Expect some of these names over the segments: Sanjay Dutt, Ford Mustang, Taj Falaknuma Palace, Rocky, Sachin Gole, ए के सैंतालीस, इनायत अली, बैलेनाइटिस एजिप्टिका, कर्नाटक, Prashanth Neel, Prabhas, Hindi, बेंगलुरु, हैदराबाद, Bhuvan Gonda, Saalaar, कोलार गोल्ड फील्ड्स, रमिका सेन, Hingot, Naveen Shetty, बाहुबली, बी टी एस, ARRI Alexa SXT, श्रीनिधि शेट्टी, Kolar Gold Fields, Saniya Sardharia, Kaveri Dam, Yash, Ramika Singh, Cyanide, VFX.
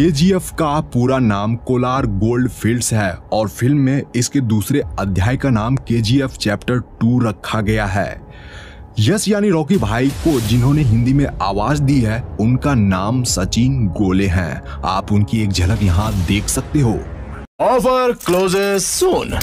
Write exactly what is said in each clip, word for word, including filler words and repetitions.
KGF का पूरा नाम कोलार गोल्ड फील्ड्स है और फिल्म में इसके दूसरे अध्याय का नाम केजीएफ चैप्टर टू रखा गया है। यश यानी रॉकी भाई को जिन्होंने हिंदी में आवाज दी है उनका नाम सचिन गोले हैं। आप उनकी एक झलक यहाँ देख सकते हो। Offer closes soon.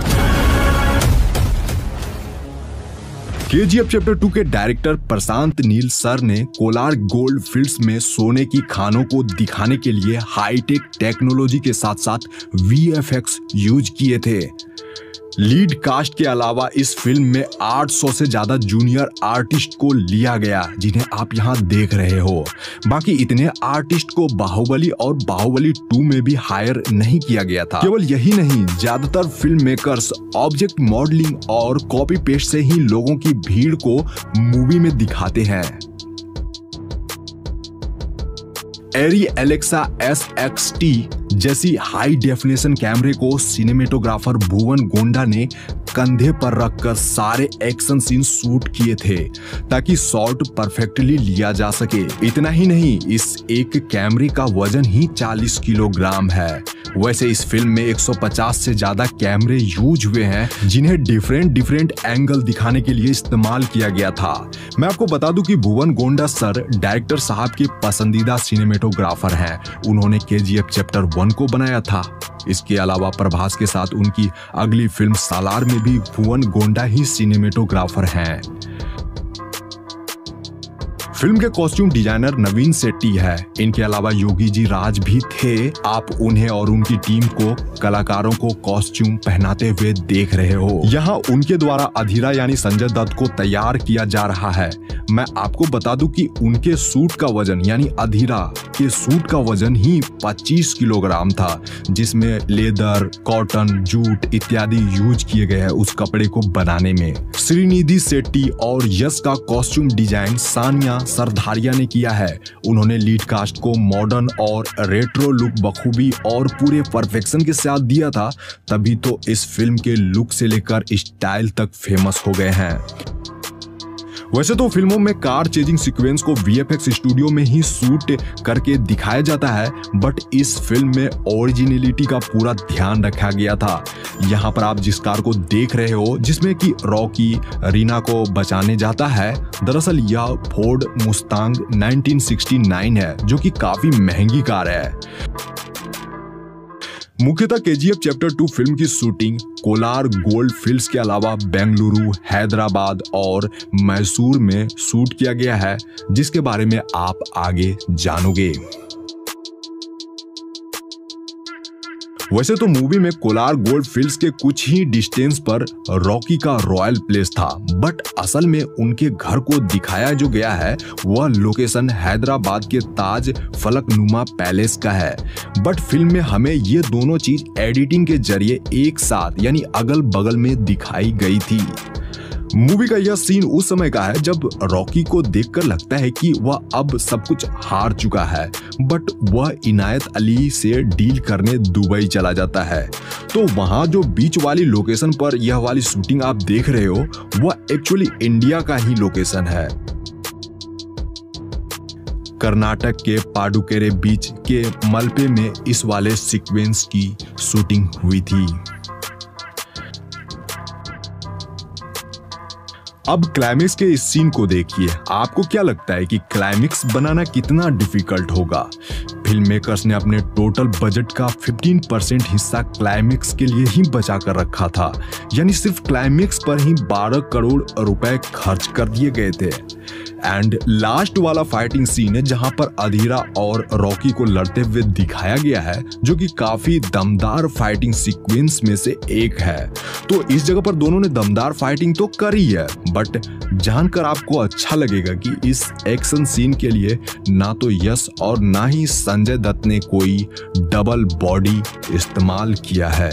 KGF chapter two के डायरेक्टर प्रशांत नील सर ने कोलार गोल्ड फील्ड्स में सोने की खानों को दिखाने के लिए हाईटेक टेक्नोलॉजी के साथ साथ वीएफएक्स यूज किए थे। लीड कास्ट के अलावा इस फिल्म में आठ सौ से ज़्यादा जूनियर आर्टिस्ट को लिया गया जिन्हें आप यहाँ देख रहे हो। बाकी इतने आर्टिस्ट को बाहुबली और बाहुबली टू में भी हायर नहीं किया गया था। केवल यही नहीं, ज़्यादातर फिल्म मेकर्स ऑब्जेक्ट मॉडलिंग और कॉपी पेस्ट से ही लोगों की भीड़ को मूवी में दिखाते हैं। Arri Alexa S X T जैसी हाई डेफिनेशन कैमरे को सिनेमेटोग्राफर भुवन गोंडा ने कंधे पर रखकर सारे एक्शन सीन शूट किए थे ताकि शॉट परफेक्टली लिया जा सके। इतना ही नहीं, इस एक कैमरे का वजन ही चालीस किलोग्राम है। वैसे इस फिल्म में एक सौ पचास से ज्यादा कैमरे यूज हुए हैं जिन्हें डिफरेंट डिफरेंट एंगल दिखाने के लिए इस्तेमाल किया गया था। मैं आपको बता दूं कि भुवन गोंडा सर डायरेक्टर साहब के पसंदीदा सिनेमेटोग्राफर हैं। उन्होंने केजीएफ चैप्टर वन को बनाया था। इसके अलावा प्रभास के साथ उनकी अगली फिल्म सालार में भी भुवन गोंडा ही सिनेमेटोग्राफर हैं। फिल्म के कॉस्ट्यूम डिजाइनर नवीन शेट्टी है। इनके अलावा योगी जी राज भी थे। आप उन्हें और उनकी टीम को कलाकारों को कॉस्ट्यूम पहनाते हुए देख रहे हो। यहाँ उनके द्वारा अधीरा यानी संजय दत्त को तैयार किया जा रहा है। मैं आपको बता दूं कि उनके सूट का वजन यानी अधीरा के सूट का वजन ही पच्चीस किलोग्राम था, जिसमें लेदर, कॉटन, जूट इत्यादि यूज किए गए है उस कपड़े को बनाने में। श्रीनिधि शेट्टी और यश का कॉस्ट्यूम डिजाइन सानिया सरधारिया ने किया है। उन्होंने लीड कास्ट को मॉडर्न और रेट्रो लुक बखूबी और पूरे परफेक्शन के साथ दिया था, तभी तो इस फिल्म के लुक से लेकर स्टाइल तक फेमस हो गए हैं। वैसे तो फिल्मों में कार चेजिंग सीक्वेंस को वीएफएक्स स्टूडियो में ही शूट करके दिखाया जाता है, बट इस फिल्म में ओरिजिनलिटी का पूरा ध्यान रखा गया था। यहाँ पर आप जिस कार को देख रहे हो जिसमें कि रॉकी रीना को बचाने जाता है, दरअसल यह Ford Mustang nineteen sixty nine है जो कि काफी महंगी कार है। मुख्यतः केजीएफ चैप्टर टू फिल्म की शूटिंग कोलार गोल्ड फील्ड्स के अलावा बेंगलुरु, हैदराबाद और मैसूर में शूट किया गया है, जिसके बारे में आप आगे जानोगे। वैसे तो मूवी में कोलार गोल्ड फील्ड्स के कुछ ही डिस्टेंस पर रॉकी का रॉयल प्लेस था, बट असल में उनके घर को दिखाया जो गया है वह लोकेशन हैदराबाद के ताज फलकनुमा पैलेस का है। बट फिल्म में हमें ये दोनों चीज एडिटिंग के जरिए एक साथ यानी अगल बगल में दिखाई गई थी। मूवी का यह सीन उस समय का है जब रॉकी को देखकर लगता है कि वह अब सब कुछ हार चुका है, बट वह इनायत अली से डील करने दुबई चला जाता है। तो वहाँ जो बीच वाली लोकेशन पर यह वाली शूटिंग आप देख रहे हो वह एक्चुअली इंडिया का ही लोकेशन है। कर्नाटक के पाडुकेरे बीच के मलपे में इस वाले सीक्वेंस की शूटिंग हुई थी। अब क्लाइमेक्स के इस सीन को देखिए। आपको क्या लगता है कि क्लाइमेक्स बनाना कितना डिफिकल्ट होगा? फिल्म मेकर्स ने अपने टोटल बजट का पंद्रह परसेंट हिस्सा क्लाइमेक्स के लिए ही बचा कर रखा था, यानी सिर्फ क्लाइमेक्स पर ही बारह करोड़ रुपए खर्च कर दिए गए थे। एंड लास्ट वाला फाइटिंग सीन है जहां पर अधीरा और रॉकी को लड़ते हुए दिखाया गया है, जो कि काफी दमदार फाइटिंग सीक्वेंस में से एक है। तो इस जगह पर दोनों ने दमदार फाइटिंग तो करी है, बट जानकर आपको अच्छा लगेगा कि इस एक्शन सीन के लिए ना तो यश और ना ही संजय दत्त ने कोई डबल बॉडी इस्तेमाल किया है,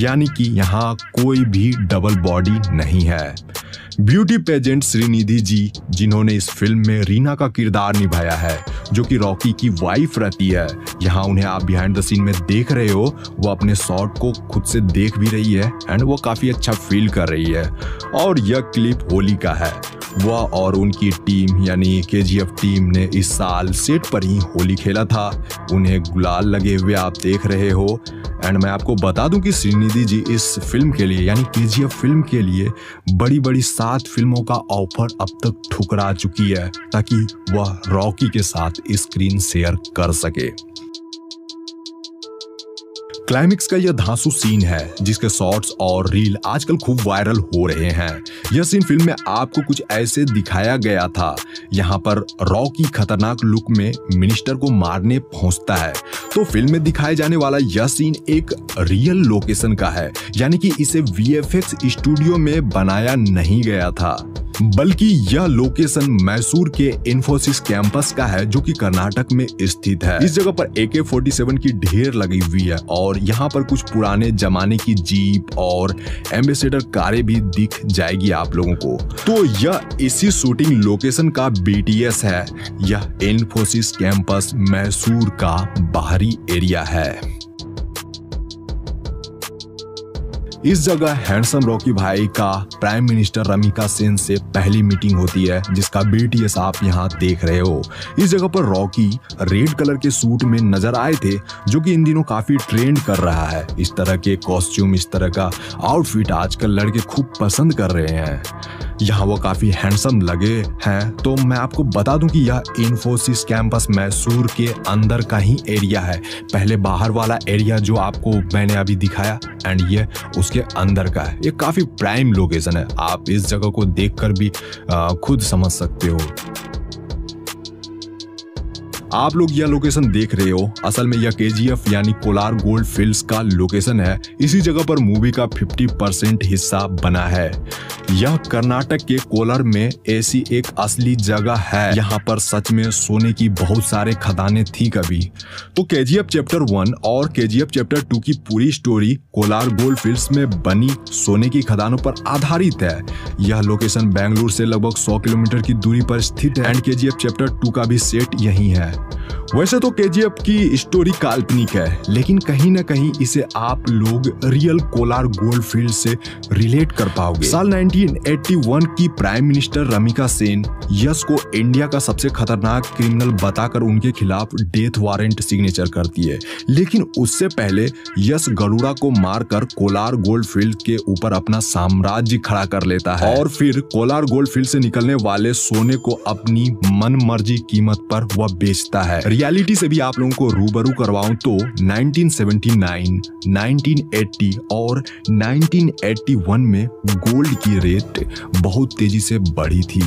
यानी कि यहाँ कोई भी डबल बॉडी नहीं है। ब्यूटी पेजेंट श्रीनिधि जी जिन्होंने इस फिल्म में रीना का किरदार निभाया है जो कि रॉकी की वाइफ रहती है, यहाँ उन्हें आप बिहाइंड द सीन में देख रहे हो। वो अपने शॉट को खुद से देख भी रही है एंड वो काफ़ी अच्छा फील कर रही है। और यह क्लिप होली का है। वह और उनकी टीम यानी केजीएफ टीम ने इस साल सेट पर ही होली खेला था। उन्हें गुलाल लगे हुए आप देख रहे हो। एंड मैं आपको बता दूं कि श्रीनिधि जी इस फिल्म के लिए यानी केजीएफ फिल्म के लिए बड़ी बड़ी सात फिल्मों का ऑफर अब तक ठुकरा चुकी है ताकि वह रॉकी के साथ स्क्रीन शेयर कर सके। क्लाइमेक्स का यह धांसू सीन है जिसके शॉर्ट्स और रील आजकल खूब वायरल हो रहे हैं। यह सीन फिल्म में आपको कुछ ऐसे दिखाया गया था। यहाँ पर रॉकी खतरनाक लुक में मिनिस्टर को मारने पहुंचता है, तो फिल्म में दिखाए जाने वाला यह सीन एक रियल लोकेशन का है, यानी कि इसे वीएफएक्स स्टूडियो में बनाया नहीं गया था, बल्कि यह लोकेशन मैसूर के इन्फोसिस कैंपस का है जो कि कर्नाटक में स्थित है। इस जगह पर ए के सैंतालीस की ढेर लगी हुई है और यहाँ पर कुछ पुराने जमाने की जीप और एम्बेसडर कारें भी दिख जाएगी आप लोगों को। तो यह इसी शूटिंग लोकेशन का बी टी एस है। यह इन्फोसिस कैंपस मैसूर का बाहरी एरिया है। इस जगह हैंडसम रॉकी भाई का प्राइम मिनिस्टर रमिका सिंह से पहली मीटिंग होती है जिसका बी टी एस आप यहाँ देख रहे हो। इस जगह पर रॉकी रेड कलर के सूट में नजर आए थे जो कि इन दिनों काफी ट्रेंड कर रहा है। इस तरह के कॉस्ट्यूम, इस तरह का आउटफिट आजकल लड़के खूब पसंद कर रहे हैं। यहाँ वो काफी हैंडसम लगे हैं। तो मैं आपको बता दूं कि यह इन्फोसिस कैंपस मैसूर के अंदर का ही एरिया है। पहले बाहर वाला एरिया जो आपको मैंने अभी दिखाया एंड ये उसके अंदर का है। ये काफी प्राइम लोकेशन है, आप इस जगह को देखकर भी आ, खुद समझ सकते हो। आप लोग यह लोकेशन देख रहे हो, असल में यह केजीएफ यानी कोलार गोल्ड फील्ड्स का लोकेशन है। इसी जगह पर मूवी का पचास परसेंट हिस्सा बना है। यह कर्नाटक के कोलार में ऐसी एक असली जगह है। यहाँ पर सच में सोने की बहुत सारे खदानें थी कभी। तो केजीएफ चैप्टर वन और केजीएफ चैप्टर टू की पूरी स्टोरी कोलार गोल्ड फील्ड्स में बनी सोने की खदानों पर आधारित है। यह लोकेशन बेंगलुरु से लगभग सौ किलोमीटर की दूरी पर स्थित है एंड केजीएफ चैप्टर टू का भी सेट यही है। वैसे तो केजीएफ की स्टोरी काल्पनिक है, लेकिन कहीं ना कहीं इसे आप लोग रियल कोलार गोल्ड फील्ड से रिलेट कर पाओगे। साल उन्नीस सौ इक्यासी की प्राइम मिनिस्टर रमिका सेन यश को इंडिया का सबसे खतरनाक क्रिमिनल बताकर उनके खिलाफ डेथ वारंट सिग्नेचर करती है, लेकिन उससे पहले यश गरुड़ा को मारकर कोलार गोल्ड फील्ड के ऊपर अपना साम्राज्य खड़ा कर लेता है और फिर कोलार गोल्ड फील्ड से निकलने वाले सोने को अपनी मनमर्जी कीमत पर वह बेचता है। रियलिटी से भी आप लोगों को रूबरू करवाऊं तो उन्नीस सौ उन्यासी, उन्नीस सौ अस्सी और उन्नीस सौ इक्यासी में गोल्ड की रेट बहुत तेजी से बढ़ी थी।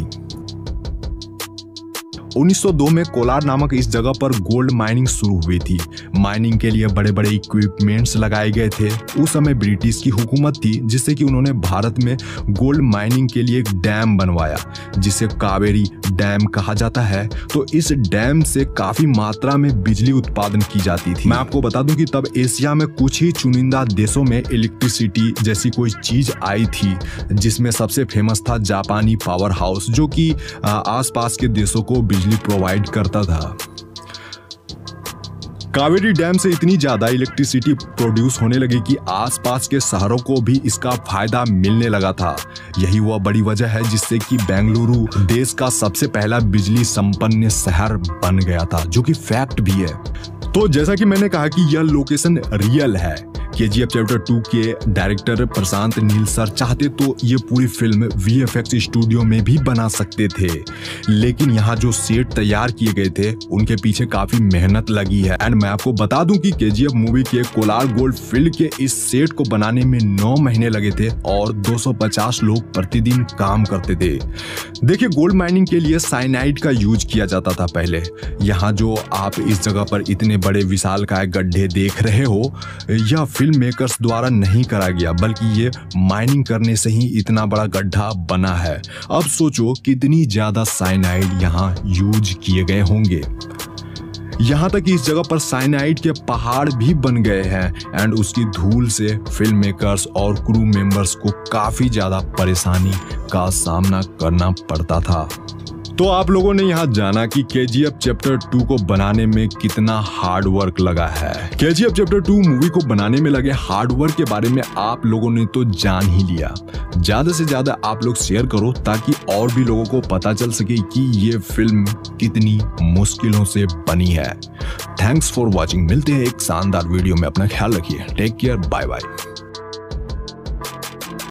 उन्नीस सौ दो में कोलार नामक इस जगह पर गोल्ड माइनिंग शुरू हुई थी। माइनिंग के लिए बड़े बड़े इक्विपमेंट्स लगाए गए थे। उस समय ब्रिटिश की हुकूमत थी, जिससे कि उन्होंने भारत में गोल्ड माइनिंग के लिए एक डैम बनवाया जिसे कावेरी डैम कहा जाता है। तो इस डैम से काफी मात्रा में बिजली उत्पादन की जाती थी। मैं आपको बता दूं कि तब एशिया में कुछ ही चुनिंदा देशों में इलेक्ट्रिसिटी जैसी कोई चीज आई थी, जिसमें सबसे फेमस था जापानी पावर हाउस जो कि आसपास के देशों को प्रोवाइड करता था। कावेरी डैम से इतनी ज्यादा इलेक्ट्रिसिटी प्रोड्यूस होने लगी कि आसपास के शहरों को भी इसका फायदा मिलने लगा था। यही वह बड़ी वजह है जिससे कि बेंगलुरु देश का सबसे पहला बिजली संपन्न शहर बन गया था, जो कि फैक्ट भी है। तो जैसा कि मैंने कहा कि यह लोकेशन रियल है। केजीएफ चैप्टर टू के डायरेक्टर प्रशांत नील सर चाहते तो ये पूरी फिल्म वीएफएक्स स्टूडियो में भी बना सकते थे, लेकिन यहाँ जो सेट तैयार किए गए थे उनके पीछे काफी मेहनत लगी है। एंड मैं आपको बता दूं कि केजीएफ मूवी के कोलार गोल्ड फील्ड के इस सेट को बनाने में नौ महीने लगे थे और दो सौ पचास लोग प्रतिदिन काम करते थे। देखिए, गोल्ड माइनिंग के लिए साइनाइड का यूज किया जाता था पहले। यहाँ जो आप इस जगह पर इतने बड़े विशालकाय गड्ढे देख रहे हो, यह फिल्म मेकर्स द्वारा नहीं करा गया, बल्कि ये माइनिंग करने से ही इतना बड़ा गड्ढा बना है। अब सोचो कितनी ज्यादा साइनाइड यहाँ यूज किए गए होंगे। यहाँ तक इस जगह पर साइनाइड के पहाड़ भी बन गए हैं एंड उसकी धूल से फिल्म मेकर्स और क्रू मेंबर्स को काफी ज्यादा परेशानी का सामना करना पड़ता था। तो आप लोगों ने यहाँ जाना कि केजीएफ चैप्टर टू को बनाने में कितना हार्ड वर्क लगा है। केजीएफ चैप्टर टू मूवी को बनाने में लगे हार्ड वर्क के बारे में आप लोगों ने तो जान ही लिया। ज्यादा से ज्यादा आप लोग शेयर करो ताकि और भी लोगों को पता चल सके कि ये फिल्म कितनी मुश्किलों से बनी है। थैंक्स फॉर वॉचिंग, मिलते हैं एक शानदार वीडियो में। अपना ख्याल रखिए, टेक केयर, बाय बाय।